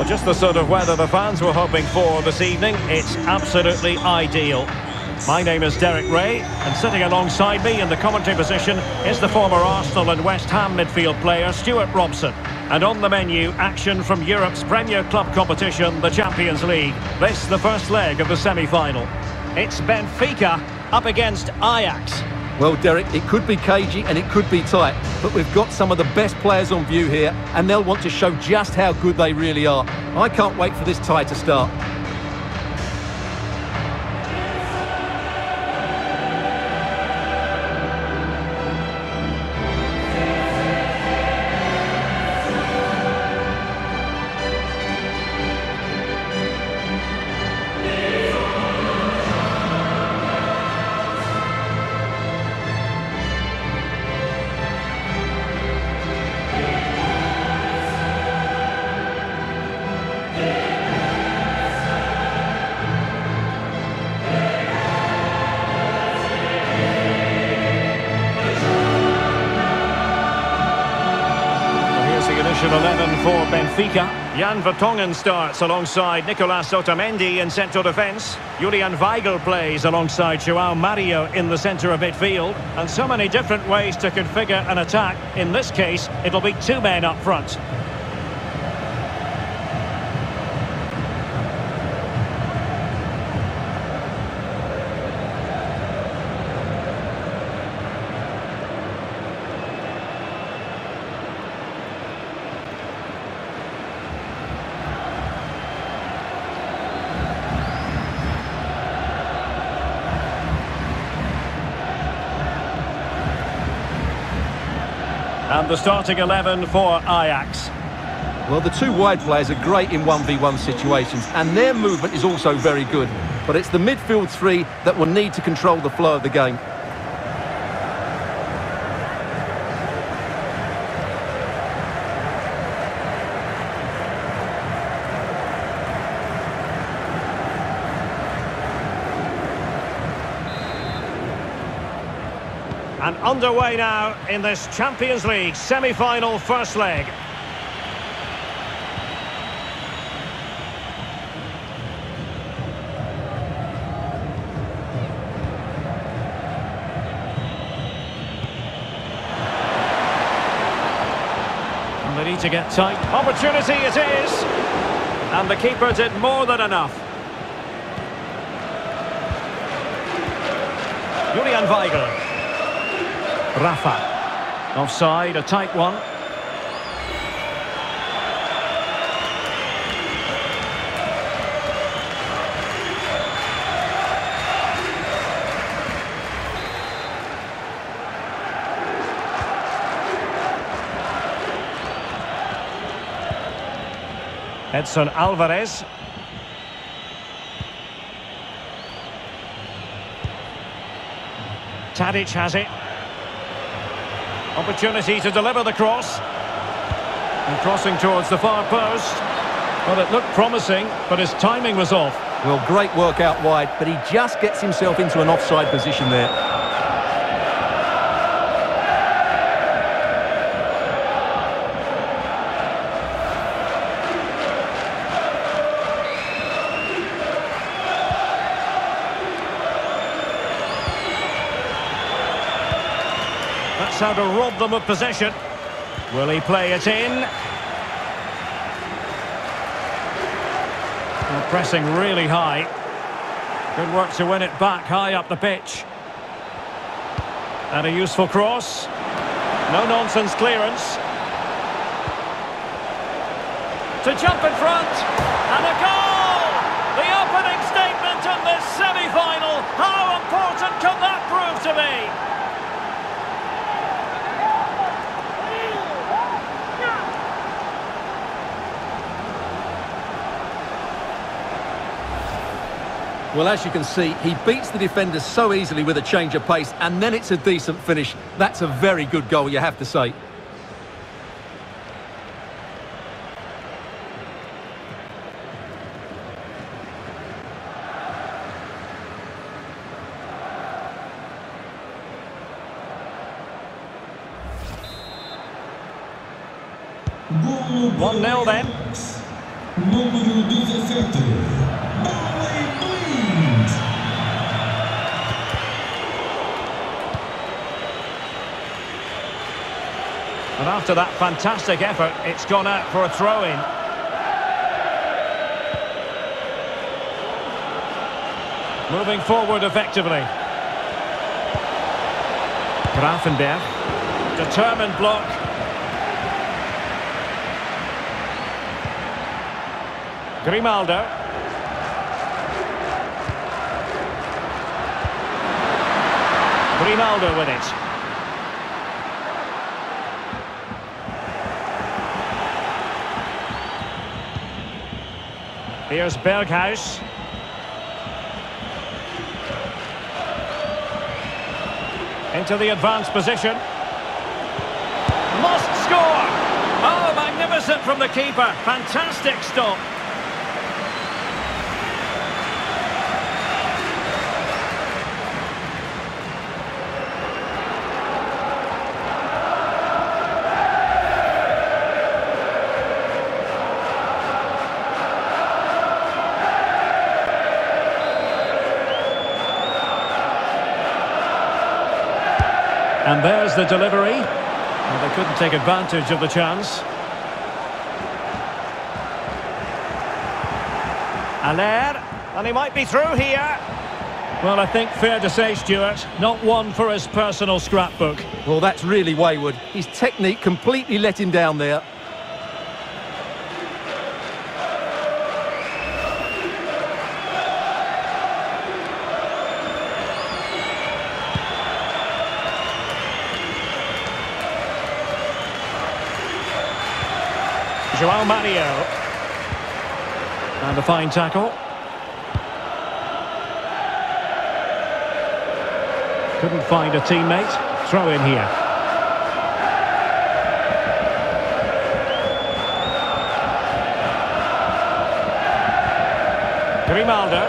Well, just the sort of weather the fans were hoping for this evening. It's absolutely ideal. My name is Derek Ray, and sitting alongside me in the commentary position is the former Arsenal and West Ham midfield player Stuart Robson. And on the menu, action from Europe's premier club competition, the Champions League. This the first leg of the semi-final. It's Benfica up against Ajax. Well, Derek, it could be cagey and it could be tight, but we've got some of the best players on view here, and they'll want to show just how good they really are. I can't wait for this tie to start. Position 11 for Benfica. Jan Vertonghen starts alongside Nicolas Otamendi in central defence. Julian Weigl plays alongside João Mario in the centre of midfield. And so many different ways to configure an attack. In this case, it'll be two men up front. And the starting 11 for Ajax. Well, the two wide players are great in 1v1 situations, and their movement is also very good. But it's the midfield three that will need to control the flow of the game. And underway now in this Champions League semi-final first leg. And they need to get tight. Opportunity it is. And the keeper did more than enough. Julian Weigl. Rafa, offside, a tight one. Edson Alvarez. Tadic has it. Opportunity to deliver the cross. And crossing towards the far post. Well, it looked promising, but his timing was off. Well, great work out wide, but he just gets himself into an offside position there. How to rob them of possession. Will he play it in? They're pressing really high. Good work to win it back high up the pitch. And a useful cross. No nonsense clearance. To jump in front. And a goal! The opening statement in this semi-final. How important can that prove to be? Well, as you can see, he beats the defenders so easily with a change of pace, and then it's a decent finish. That's a very good goal, you have to say. One nil then. Número 17, Bali Blind. And after that fantastic effort, it's gone out for a throw-in. Moving forward effectively. Grafenberg. Determined block. Grimaldo. Grimaldo with it. Here's Berghuis. Into the advanced position. Must score! Oh, magnificent from the keeper. Fantastic stop. And there's the delivery. Well, they couldn't take advantage of the chance. Allaire, and he might be through here. Well, I think fair to say, Stuart, not one for his personal scrapbook. Well, that's really wayward. His technique completely let him down there. João Mario. And a fine tackle. Couldn't find a teammate. Throw in here. Grimaldo.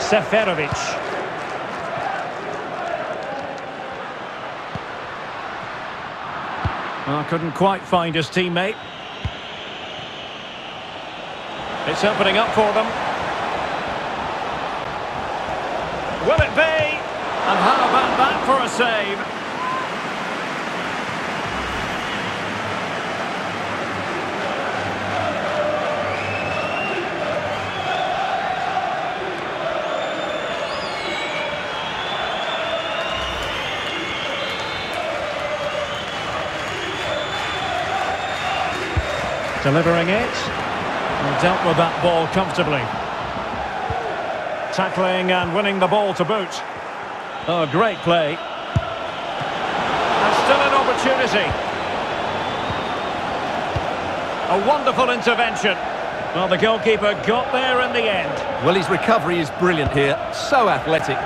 Seferovic. Oh, couldn't quite find his teammate. It's opening up for them. Will it be? And how about that for a save? Delivering it, and dealt with that ball comfortably. Tackling and winning the ball to boot. Oh, great play. And still an opportunity. A wonderful intervention. Well, the goalkeeper got there in the end. Well, his recovery is brilliant here. So athletic.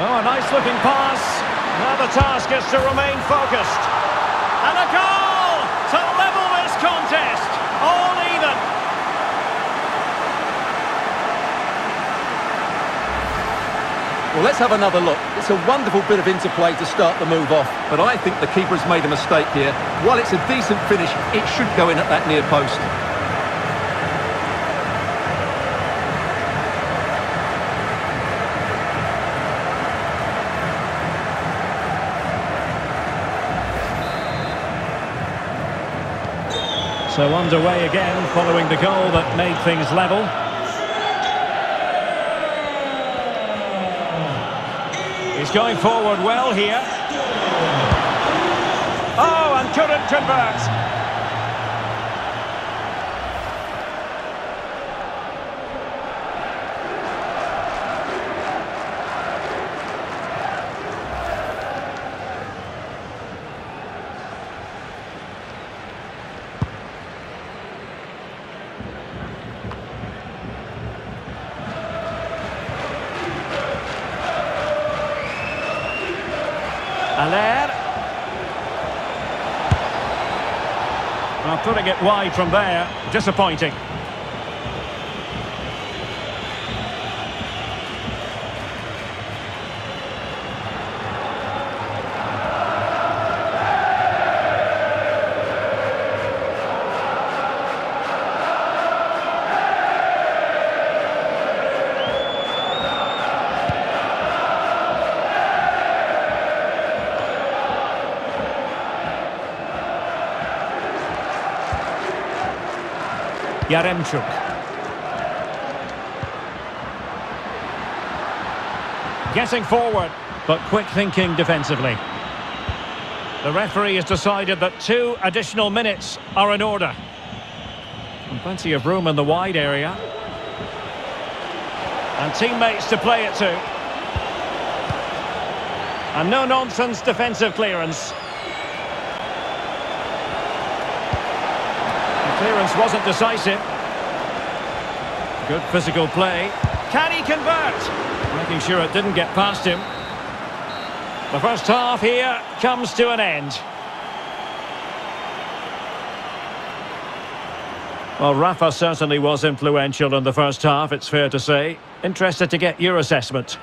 Oh, a nice-looking pass. Now the task is to remain focused. And a goal to level this contest. All even. Well, let's have another look. It's a wonderful bit of interplay to start the move off. But I think the keeper's made a mistake here. While it's a decent finish, it should go in at that near post. So underway again, following the goal that made things level. He's going forward well here. Oh, and couldn't convert. Well, putting it wide from there, disappointing. Yaremchuk. Getting forward, but quick thinking defensively. The referee has decided that 2 additional minutes are in order. And plenty of room in the wide area. And teammates to play it to. And no-nonsense defensive clearance. Clearance wasn't decisive. Good physical play. Can he convert? Making sure it didn't get past him. The first half here comes to an end. Well, Rafa certainly was influential in the first half, it's fair to say. Interested to get your assessment.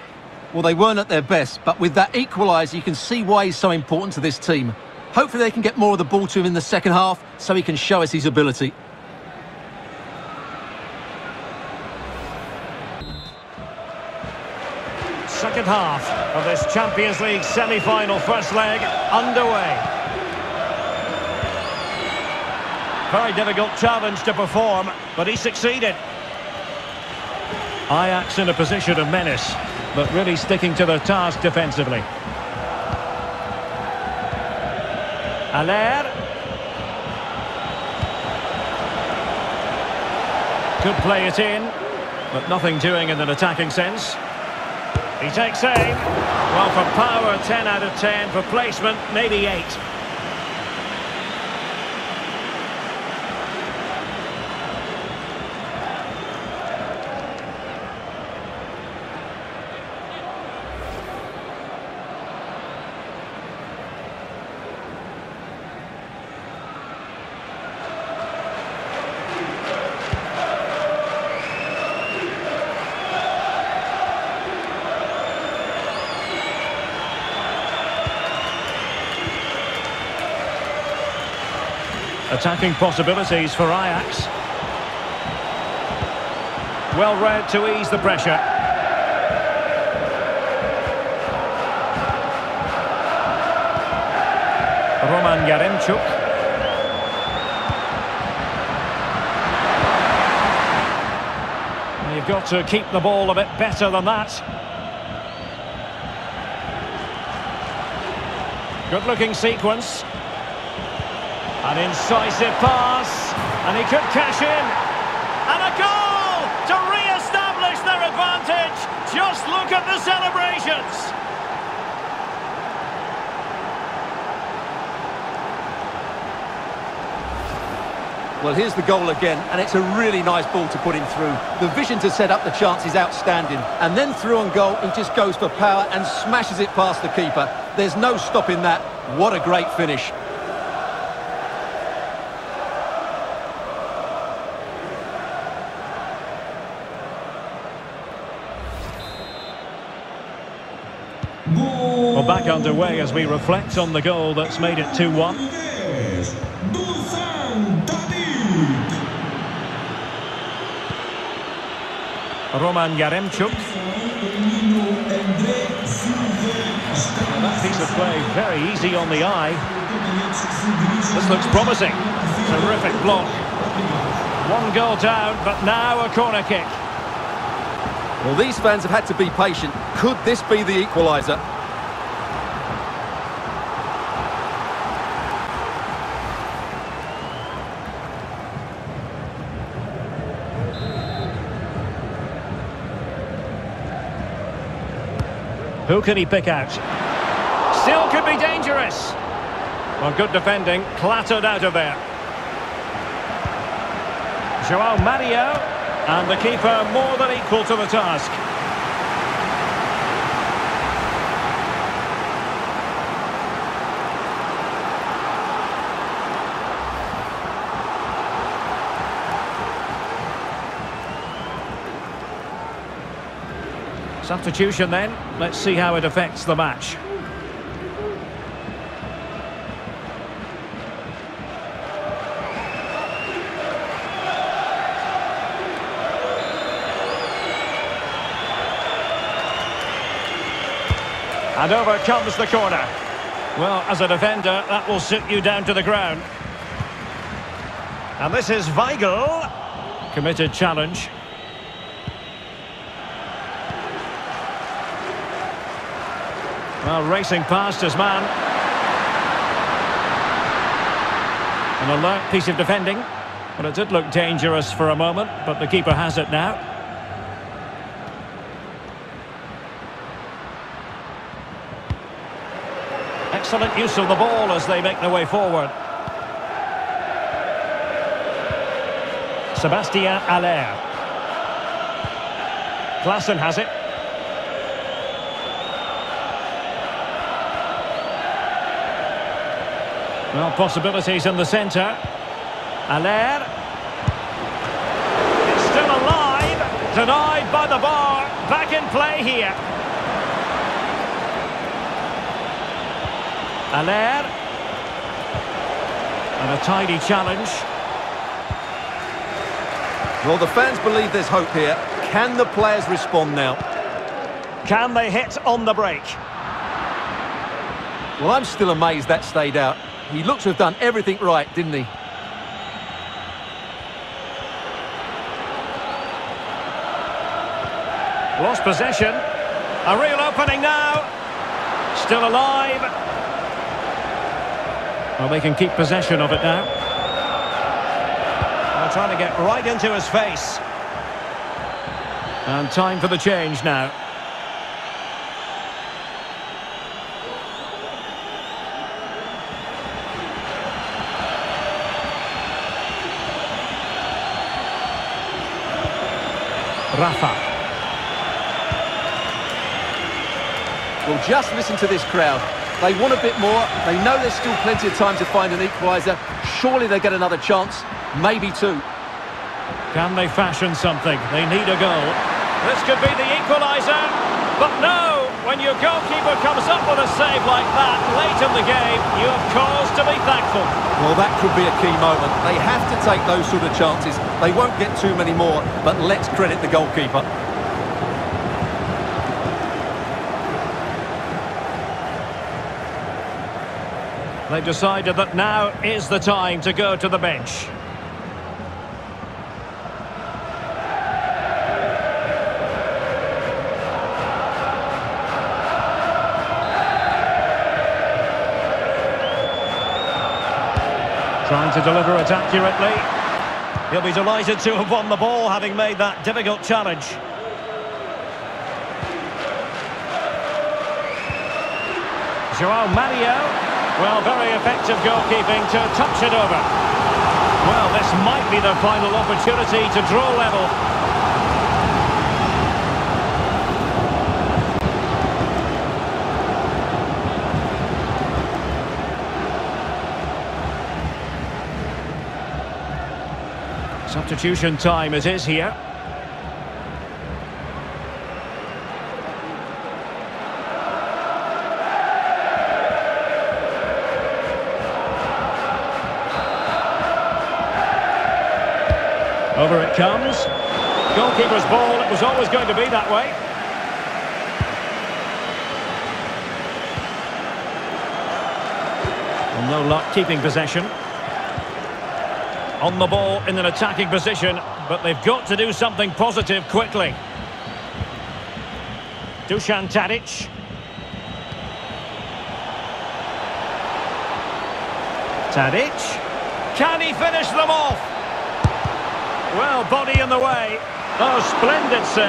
Well, they weren't at their best, but with that equaliser, you can see why he's so important to this team. Hopefully they can get more of the ball to him in the second half so he can show us his ability. Second half of this Champions League semi-final first leg underway. Very difficult challenge to perform, but he succeeded. Ajax in a position of menace, but really sticking to their task defensively. Allaire. Could play it in, but nothing doing in an attacking sense. He takes aim. Well, for power, 10 out of 10. For placement, maybe 8. Attacking possibilities for Ajax. Well read to ease the pressure. Roman Yaremchuk. And you've got to keep the ball a bit better than that. Good-looking sequence. An incisive pass, and he could cash in. And a goal to re-establish their advantage. Just look at the celebrations. Well, here's the goal again, and it's a really nice ball to put him through. The vision to set up the chance is outstanding. And then through on goal, he just goes for power and smashes it past the keeper. There's no stopping that. What a great finish. Well, back underway as we reflect on the goal that's made it 2-1. Roman Yaremchuk. That piece of play very easy on the eye. This looks promising. Terrific block. 1 goal down, but now a corner kick. Well, these fans have had to be patient. Could this be the equaliser? Who can he pick out? Still could be dangerous. Well, good defending, clattered out of there. João Mario, and the keeper more than equal to the task. Substitution then. Let's see how it affects the match. And over comes the corner. Well, as a defender, that will sit you down to the ground. And this is Weigl. Committed challenge. Well, racing past his man. An alert piece of defending. Well, it did look dangerous for a moment, but the keeper has it now. Excellent use of the ball as they make their way forward. Sébastien Allaire. Klaassen has it. Well, possibilities in the centre. Allaire. It's still alive. Denied by the bar. Back in play here. Allaire, and a tidy challenge. Well, the fans believe there's hope here. Can the players respond now? Can they hit on the break? Well, I'm still amazed that stayed out. He looks to have done everything right, didn't he? Lost possession. A real opening now. Still alive. Well, they can keep possession of it now. They're trying to get right into his face. And time for the change now. Rafa. Well, just listen to this crowd. They want a bit more. They know there's still plenty of time to find an equaliser. Surely they get another chance. Maybe two. Can they fashion something? They need a goal. This could be the equaliser. But no! When your goalkeeper comes up with a save like that late in the game, you have cause to be thankful. Well, that could be a key moment. They have to take those sort of chances. They won't get too many more. But let's credit the goalkeeper. They've decided that now is the time to go to the bench. Trying to deliver it accurately. He'll be delighted to have won the ball, having made that difficult challenge. João Mario. Well, very effective goalkeeping to touch it over. Well, this might be the final opportunity to draw level. Substitution time it is here. Over it comes. Goalkeeper's ball, it was always going to be that way. And no luck keeping possession. On the ball in an attacking position, but they've got to do something positive quickly. Dusan Tadic. Tadic. Can he finish them off? Well, body in the way. Oh, splendid save.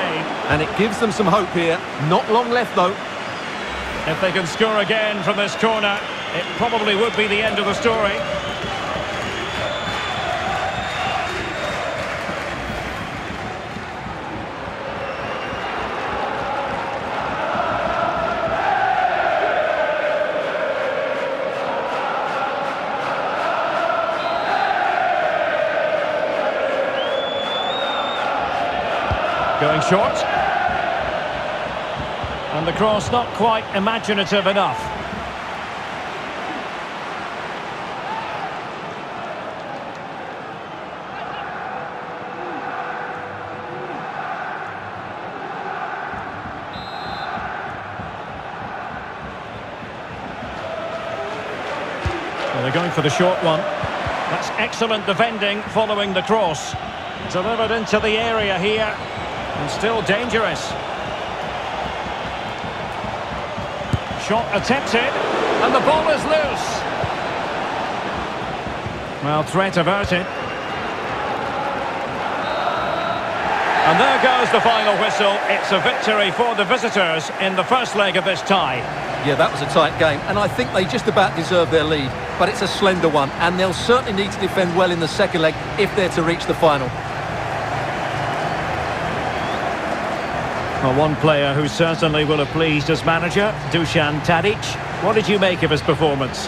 And it gives them some hope here. Not long left, though. If they can score again from this corner, it probably would be the end of the story. Going short. And the cross not quite imaginative enough. Well, they're going for the short one. That's excellent defending following the cross. Delivered into the area here, and still dangerous. Shot attempted, and the ball is loose. Well, threat averted. And there goes the final whistle. It's a victory for the visitors in the first leg of this tie. Yeah, that was a tight game, and I think they just about deserve their lead. But it's a slender one, and they'll certainly need to defend well in the second leg if they're to reach the final. Well, one player who certainly will have pleased as manager, Dusan Tadic. What did you make of his performance?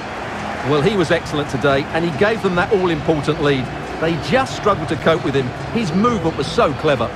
Well, he was excellent today, and he gave them that all-important lead. They just struggled to cope with him. His movement was so clever.